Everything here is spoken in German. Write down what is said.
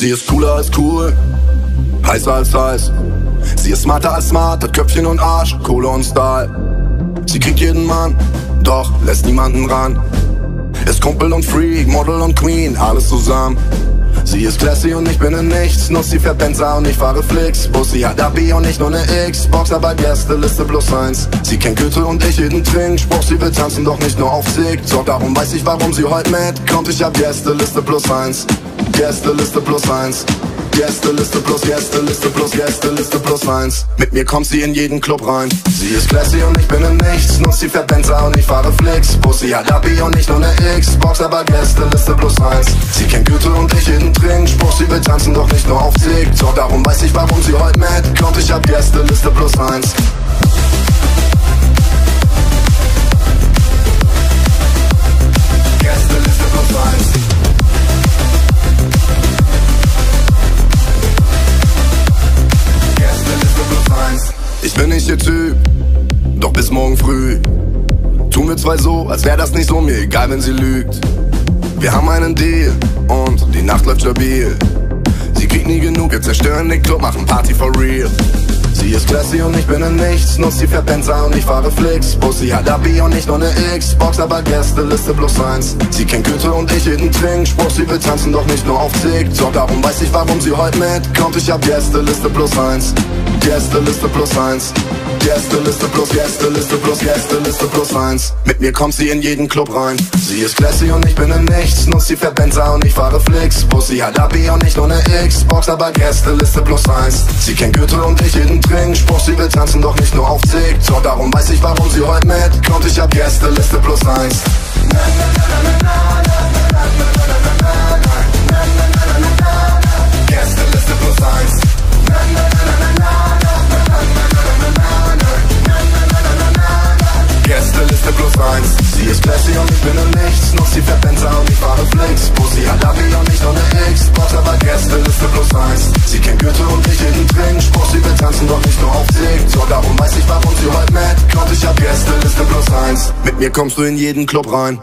Sie ist cooler als cool, heißer als heiß. Sie ist smarter als smart, hat Köpfchen und Arsch, Kohle und Style. Sie kriegt jeden Mann, doch lässt niemanden ran. Ist Kumpel und Freak, Model und Queen, alles zusammen. Sie ist classy und ich bin in nichts, nur sie fährt Benzer und ich fahre FlixBus. Sie hat AB und nicht nur ne Xbox, aber Gästeliste +1. Sie kennt Goethe und ich jeden Trinkspruch, sie will tanzen, doch nicht nur auf TikTok. Darum weiß ich, warum sie heute mitkommt, ich hab Gästeliste +1. Gästeliste +1. Gästeliste +1. Mit mir kommt sie in jeden Club rein. Sie ist classy und ich bin in nichts, nur sie fährt Benzer und ich fahre FlixBus. Sie hat AB und nicht nur ne Xbox, aber Gästeliste +1. Sie kennt Goethe und ich jeden Trinkspruch, sie will tanzen, doch nicht nur auf TikTok. Darum weiß ich, warum sie heute mitkommt, ich hab Gästeliste +1. Ich bin nicht ihr Typ, doch bis morgen früh tun wir zwei so, als wär das nicht so, mir egal, wenn sie lügt. Wir haben einen Deal und die Nacht läuft stabil. Sie kriegt nie genug, wir zerstören den Club, machen Party for real. Sie ist classy und ich bin in nichts, nur sie fährt Benzer und ich fahre FlixBus. Sie hat AB und nicht nur ne Xbox, aber Gästeliste +1. Sie kennt Goethe und ich jeden Trinkspruch, sie will tanzen, doch nicht nur auf TikTok. Darum weiß ich, warum sie heute mitkommt, ich hab Gästeliste +1. Gästeliste +1. Gästeliste +1. Mit mir kommt sie in jeden Club rein. Sie ist classy und ich bin in nichts, nur sie fährt Benzer und ich fahre FlixBus. Sie hat AB und nicht nur ne Xbox, aber Gästeliste +1. Sie kennt Goethe und ich jeden Trinkspruch, sie will tanzen, doch nicht nur auf TikTok. Darum weiß ich, warum sie heute mitkommt, ich hab Gästeliste +1. Gästeliste +1. Gästeliste +1. Sie ist classy und ich bin in nichts, noch sie fährt Benzer und ich fahre FlixBus. Sie hat AB und nicht nur ne Xbox, aber Gästeliste +1. Sie kennt Goethe und ich jeden Trinkspruch, sie will tanzen, doch nicht nur auf TikTok. Darum weiß ich, warum sie heute mitkommt, ich hab Gästeliste +1. Mit mir kommst du in jeden Club rein.